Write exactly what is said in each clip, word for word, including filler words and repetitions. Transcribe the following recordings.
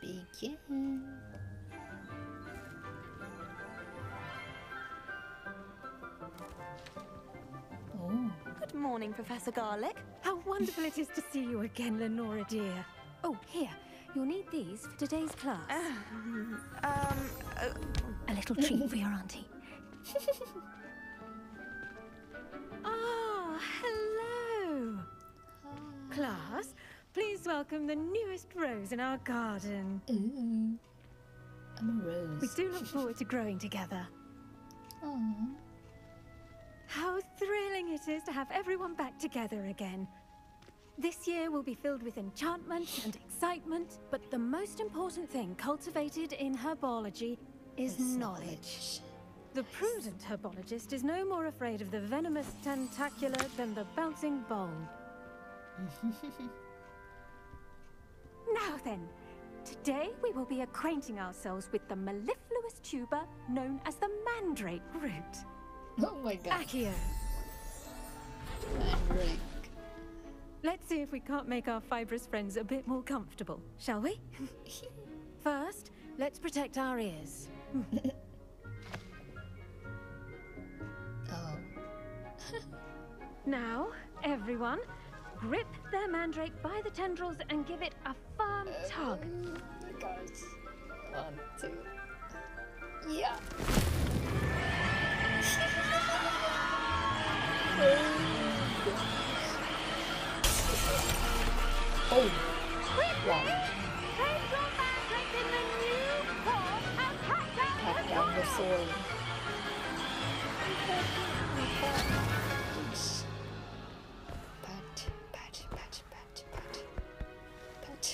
begin. Oh. Good morning, Professor Garlick. How wonderful it is to see you again, Lenora dear. Oh, here. You'll need these for today's class. Uh, um, uh, a little treat for your auntie. Ah, hello. Hi. Class, please welcome the newest rose in our garden. Ooh, I'm a rose. We do look forward to growing together. Aww. How thrilling it is to have everyone back together again. This year will be filled with enchantment and excitement, but the most important thing cultivated in herbology is it's knowledge. knowledge. The prudent herbologist is no more afraid of the venomous tentacular than the bouncing bulb. Now then, today we will be acquainting ourselves with the mellifluous tuber known as the mandrake root. Oh my god. Accio. Mandrake. Let's see if we can't make our fibrous friends a bit more comfortable, shall we? First, let's protect our ears. Oh. Now, everyone, grip their mandrake by the tendrils and give it a firm uh, tug. Guys, one, two, yeah. Oh. Oh, wow. Cut down the sword. Pat, pat, pat, pat, pat, pat.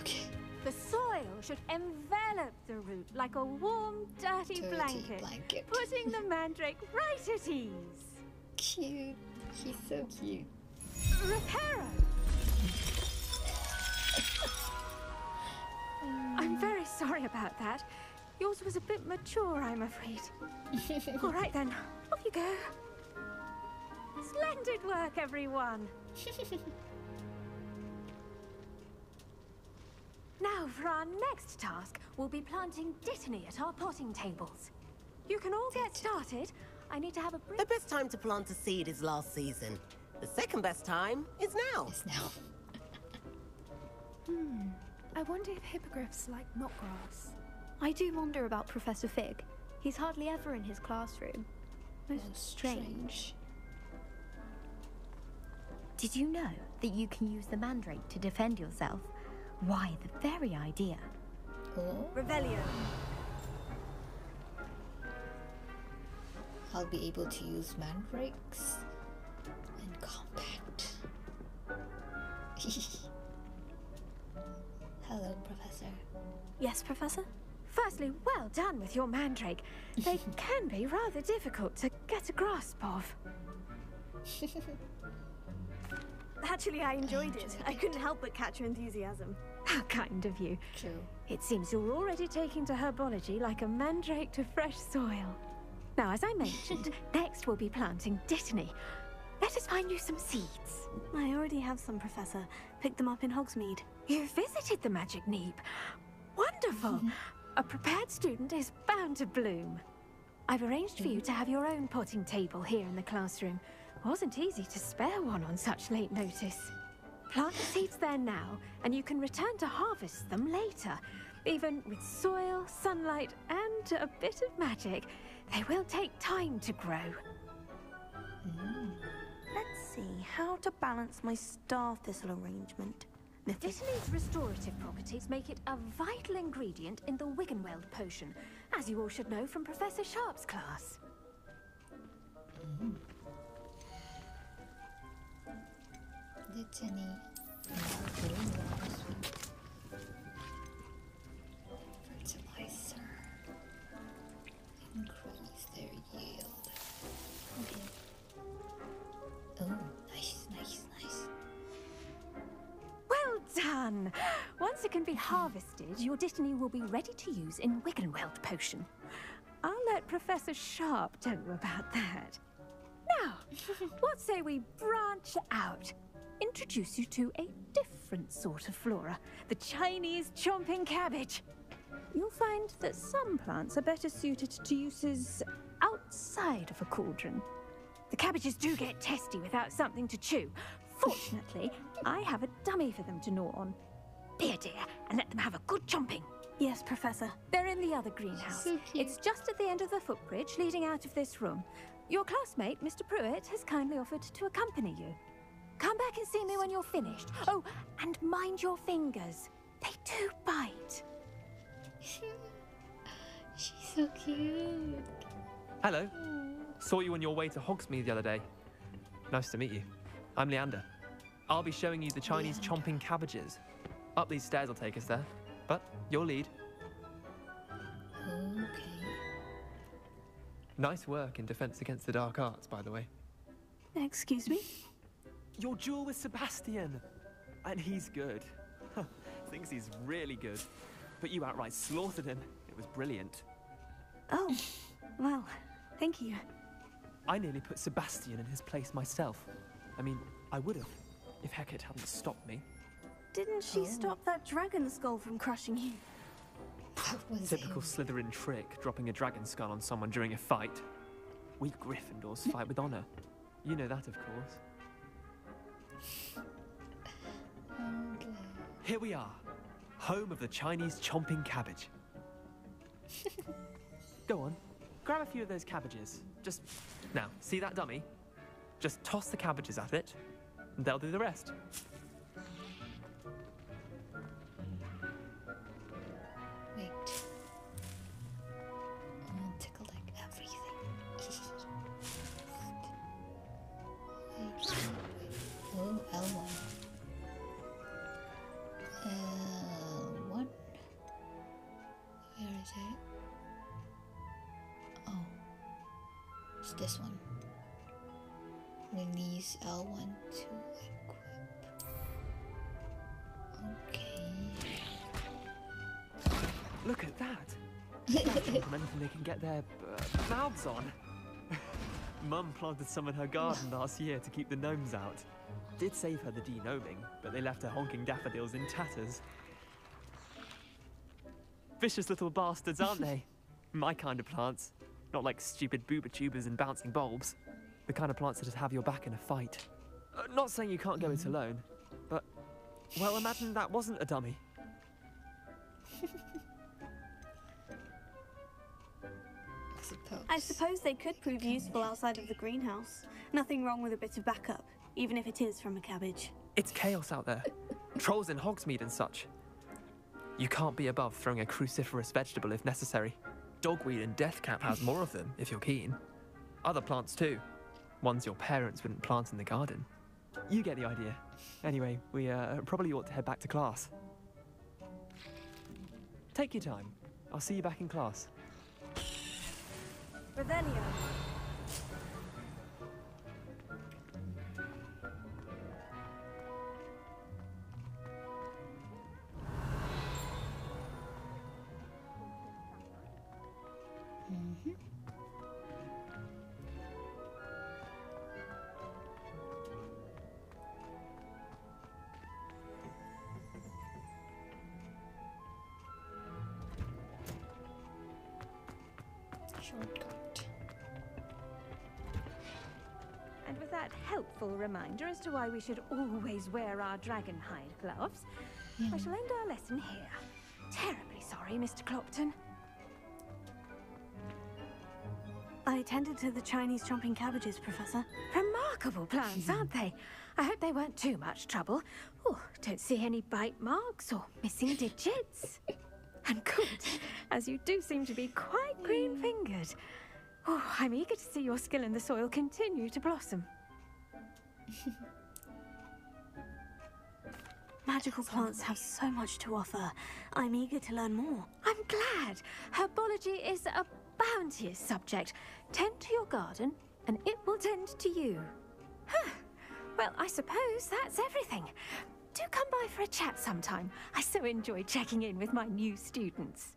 Okay. The soil should envelop the root like a warm, dirty, dirty blanket, blanket, putting the mandrake right at ease. Cute. He's so cute. Repairer! I'm very sorry about that. Yours was a bit mature, I'm afraid. All right then, off you go. Splendid work, everyone. Now for our next task, we'll be planting dittany at our potting tables. You can all get started. I need to have a break. The best time to plant a seed is last season. The second best time is now. It's now. Hmm. I wonder if hippogriffs like mottgrass. I do wonder about Professor Fig. He's hardly ever in his classroom. Most strange. strange. Did you know that you can use the mandrake to defend yourself? Why, the very idea. Oh. Revelio. I'll be able to use mandrakes. Compact. Hello, Professor. Yes, Professor? Firstly, well done with your mandrake. They can be rather difficult to get a grasp of. Actually, I enjoyed, I enjoyed it. it. I couldn't help but catch your enthusiasm. How kind of you. True. It seems you're already taking to herbology like a mandrake to fresh soil. Now, as I mentioned, next we'll be planting dittany. Let us find you some seeds. I already have some, Professor. Picked them up in Hogsmeade. You visited the magic neep. Wonderful. A prepared student is bound to bloom. I've arranged for you to have your own potting table here in the classroom. Wasn't easy to spare one on such late notice. Plant the seeds there now, and you can return to harvest them later. Even with soil, sunlight, and a bit of magic, they will take time to grow. Mm. Let's see how to balance my star thistle arrangement. Dittany's restorative properties make it a vital ingredient in the Wiggenweld potion, as you all should know from Professor Sharp's class. Mm. Dittany. Fertilizer. Increase their yield. Okay. Oh, nice, nice, nice. Well done! Once it can be harvested, your dittany will be ready to use in Wiggenweld potion. I'll let Professor Sharp tell you about that. Now, what say we branch out? Introduce you to a different different sort of flora, the Chinese chomping cabbage. You'll find that some plants are better suited to uses outside of a cauldron. The cabbages do get testy without something to chew. Fortunately, I have a dummy for them to gnaw on. Be a dear and let them have a good chomping. Yes, Professor. They're in the other greenhouse. So it's just at the end of the footbridge leading out of this room. Your classmate, Mister Pruitt, has kindly offered to accompany you. Come back and see me when you're finished. Oh, and mind your fingers. They do bite. She's so cute. Hello. Saw you on your way to Hogsmeade the other day. Nice to meet you. I'm Leander. I'll be showing you the Chinese yeah. chomping cabbages. Up these stairs will take us there, but your lead. Okay. Nice work in Defence Against the Dark Arts, by the way. Excuse me? Your duel with Sebastian. And he's good. Thinks he's really good. But you outright slaughtered him. It was brilliant. Oh, well, thank you. I nearly put Sebastian in his place myself. I mean, I would have, if Hecate hadn't stopped me. Didn't she oh. stop that dragon skull from crushing you? Typical Slytherin trick, dropping a dragon skull on someone during a fight. We Gryffindors fight with honor. You know that, of course. Okay. Here we are, home of the Chinese chomping cabbage. Go on, grab a few of those cabbages. Just, now, see that dummy? Just toss the cabbages at it, and they'll do the rest. Wait. I'm gonna tickle like everything. Wait. Oh, L one. Uh, what? Where is it? Oh. It's this one. Release L one to equip. Okay. Look at that! Anything they can get their uh, mouths on. Mum planted some in her garden last year to keep the gnomes out. Did save her the denoming, but they left her honking daffodils in tatters. Vicious little bastards, aren't they? My kind of plants. Not like stupid boober tubers and bouncing bulbs. The kind of plants that have your back in a fight. Uh, not saying you can't go it alone, but, well, imagine that wasn't a dummy. I suppose. I suppose they could prove useful outside of the greenhouse. Nothing wrong with a bit of backup, even if it is from a cabbage. It's chaos out there. Trolls in Hogsmeade and such. You can't be above throwing a cruciferous vegetable if necessary. Dogweed and deathcap has more of them, if you're keen. Other plants too. Ones your parents wouldn't plant in the garden. You get the idea. Anyway, we uh, probably ought to head back to class. Take your time. I'll see you back in class. Revelio. Mm-hmm. And with that helpful reminder as to why we should always wear our dragonhide gloves, mm. I shall end our lesson here. Terribly sorry, Mister Clopton. I attended to the Chinese chomping cabbages, Professor. Remarkable plants, aren't they? I hope they weren't too much trouble. Oh, don't see any bite marks or missing digits. And good, as you do seem to be quite green-fingered. Oh, I'm eager to see your skill in the soil continue to blossom. Magical plants have so much to offer. I'm eager to learn more. I'm glad. Herbology is a bounteous subject. Tend to your garden, and it will tend to you. Huh. Well, I suppose that's everything. Do come by for a chat sometime. I so enjoy checking in with my new students.